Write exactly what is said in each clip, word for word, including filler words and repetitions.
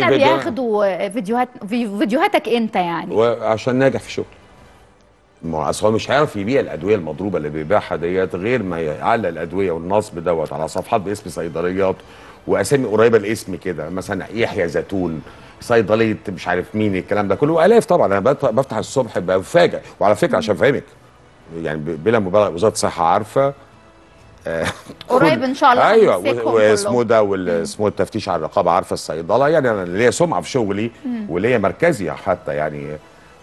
فعلا بياخدوا فيديوهات فيديوهاتك انت يعني وعشان ناجح في شغل. ما اصل هو مش هيعرف يبيع الادويه المضروبه اللي بيبيعها ديت غير ما يعلق الادويه والنصب دوت على صفحات باسم صيدليات واسامي قريبه الاسم كده، مثلا يحيى زيتون، صيدليه مش عارف مين، الكلام ده كله والاف. طبعا انا بفتح الصبح بفاجئ. وعلى فكره عشان افهمك يعني بلا مبالغه وزاره الصحه عارفه قريب ان شاء الله. ايوه واسمه ده واسمه التفتيش على الرقابه عارفه الصيدله. يعني انا ليا سمعه في شغلي وليا مركزي حتى يعني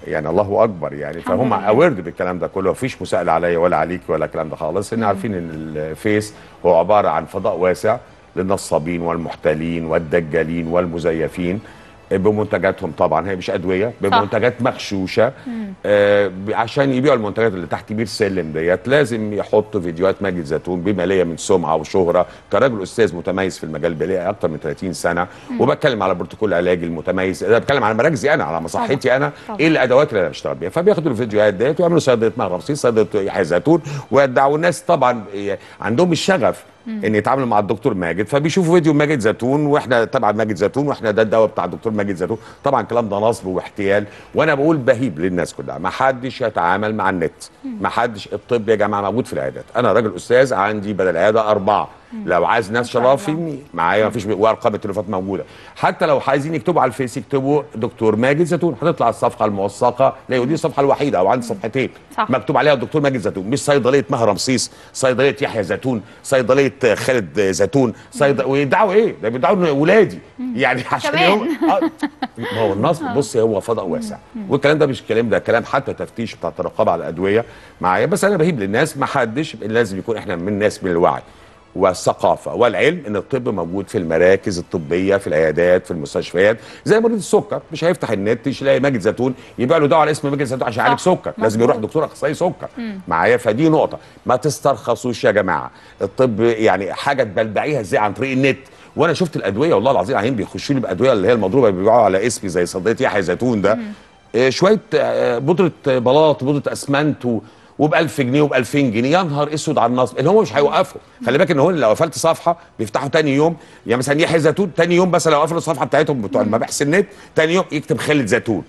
يعني الله اكبر يعني. فهم اويرد بالكلام ده كله، مفيش مساءله عليا ولا عليك ولا الكلام ده خالص. ان عارفين ان الفيس هو عباره عن فضاء واسع للنصابين والمحتالين والدجالين والمزيفين بمنتجاتهم. طبعا هي مش ادويه، بمنتجات مغشوشه. آه عشان يبيعوا المنتجات اللي تحت بير سلم ديت لازم يحطوا فيديوهات ماجد زيتون بما ليه من سمعه وشهره كراجل استاذ متميز في المجال بقالي اكتر من ثلاثين سنة. مم. وبتكلم على بروتوكول علاجي المتميز، انا بتكلم على مراكزي انا، على مصحتي انا. طبعا. ايه الادوات اللي انا بشتغل بيها؟ فبياخدوا الفيديوهات ديت ويعملوا صيدله مهر رمسيس، صيدله يحيى زيتون، ويدعوا الناس. طبعا عندهم الشغف ان يتعاملوا مع الدكتور ماجد، فبيشوفوا فيديو ماجد زيتون واحنا تبع ماجد زيتون واحنا ده الدواء بتاع الدكتور ماجد زيتون. طبعا الكلام ده نصب واحتيال. وانا بقول بهيب للناس كلها، ما حدش يتعامل مع النت، ما حدش. الطب يا جماعه موجود في العيادات. انا راجل استاذ عندي بدل عياده اربعه، لو عايز ناس شرافي معايا مفيش، وارقام التليفونات موجوده. حتى لو عايزين يكتبوا على الفيس يكتبوا دكتور ماجد زيتون، هتطلع الصفحه الموثقه. لا دي الصفحه الوحيده او عندي صفحتين مكتوب عليها دكتور ماجد زيتون، مش صيدليه مهر رمسيس، صيدليه يحيى زيتون، صيدليه خالد زيتون، صيدليه. ويدعوا ايه؟ ده بيدعوا ولادي يعني عشان يوم. ما هو النصب بص هو فضاء واسع، والكلام ده مش كلام، ده كلام حتى تفتيش بتاع الرقابه على الادويه معايا. بس انا بهيب للناس، ما حدش لازم يكون. احنا من الناس من الوعي والثقافه والعلم ان الطب موجود في المراكز الطبيه، في العيادات، في المستشفيات. زي مريض السكر مش هيفتح النت يلاقي ماجد زيتون يبيع له دواء على اسم ماجد زيتون عشان يعالج سكر، لازم يروح دكتور اخصائي سكر معايا. فدي نقطه، ما تسترخصوش يا جماعه. الطب يعني حاجه تبلبعيها ازاي عن طريق النت. وانا شفت الادويه والله العظيم العظيم بيخشوا لي بادويه اللي هي المضروبه بيبيعوها على اسمي زي صيدليه يحيى زيتون ده. إيه شويه بودره بلاط، بودره اسمنت، و وبألف جنيه وبألفين جنيه. يا نهار اسود على النصب اللي هم مش هيوقفوا. خلي بالك ان هو لو قفلت صفحه بيفتحوا ثاني يوم، يعني مثلا يحيى زيتون ثاني يوم بس لو قفلوا الصفحه بتاعتهم بتوع مباحث النت ثاني يوم يكتب خالد زيتون.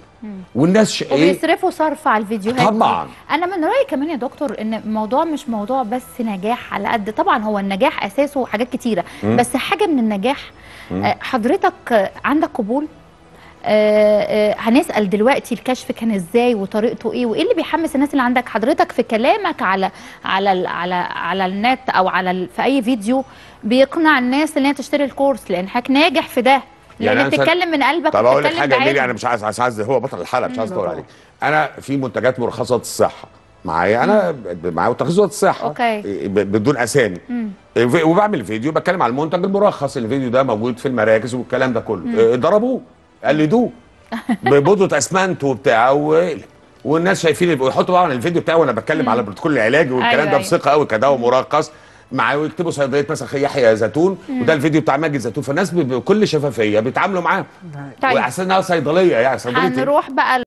والناس ش... وبيصرفوا صرف على الفيديوهات. طبعا انا من رايي كمان يا دكتور ان الموضوع مش موضوع بس نجاح على قد. طبعا هو النجاح اساسه حاجات كتيره، مم. بس حاجه من النجاح مم. حضرتك عندك قبول. آه آه هنسأل دلوقتي الكشف كان ازاي وطريقته ايه وايه اللي بيحمس الناس اللي عندك حضرتك في كلامك على على على على النت او على في اي فيديو بيقنع الناس ان هي تشتري الكورس لأن حضرتك ناجح في ده، لأنك يعني بتتكلم من قلبك. طب اقول لك حاجه ليه انا يعني مش عايز عايز هو بطل الحلقه مش عايز ادور عليه. انا في منتجات مرخصه الصحه معايا، انا معايا تخصصات الصحه. اوكي. بدون اسامي. مم. وبعمل فيديو بتكلم على المنتج المرخص. الفيديو ده موجود في المراكز والكلام ده كله. ضربوه قلدوه ببودره اسمنت وبتاع و... والناس شايفين اللي بيحطوا طبعا الفيديو بتاعي وانا بتكلم على البروتوكول العلاجي والكلام. أيوة ده بثقه قوي كدواء مرخص معاه، ويكتبوا صيدليه مثلا يحيى زيتون وده الفيديو بتاع ماجد زيتون. فالناس بكل شفافيه بيتعاملوا معاه. طيب. وعشان انها صيدليه يعني صيدليه. هنروح بقى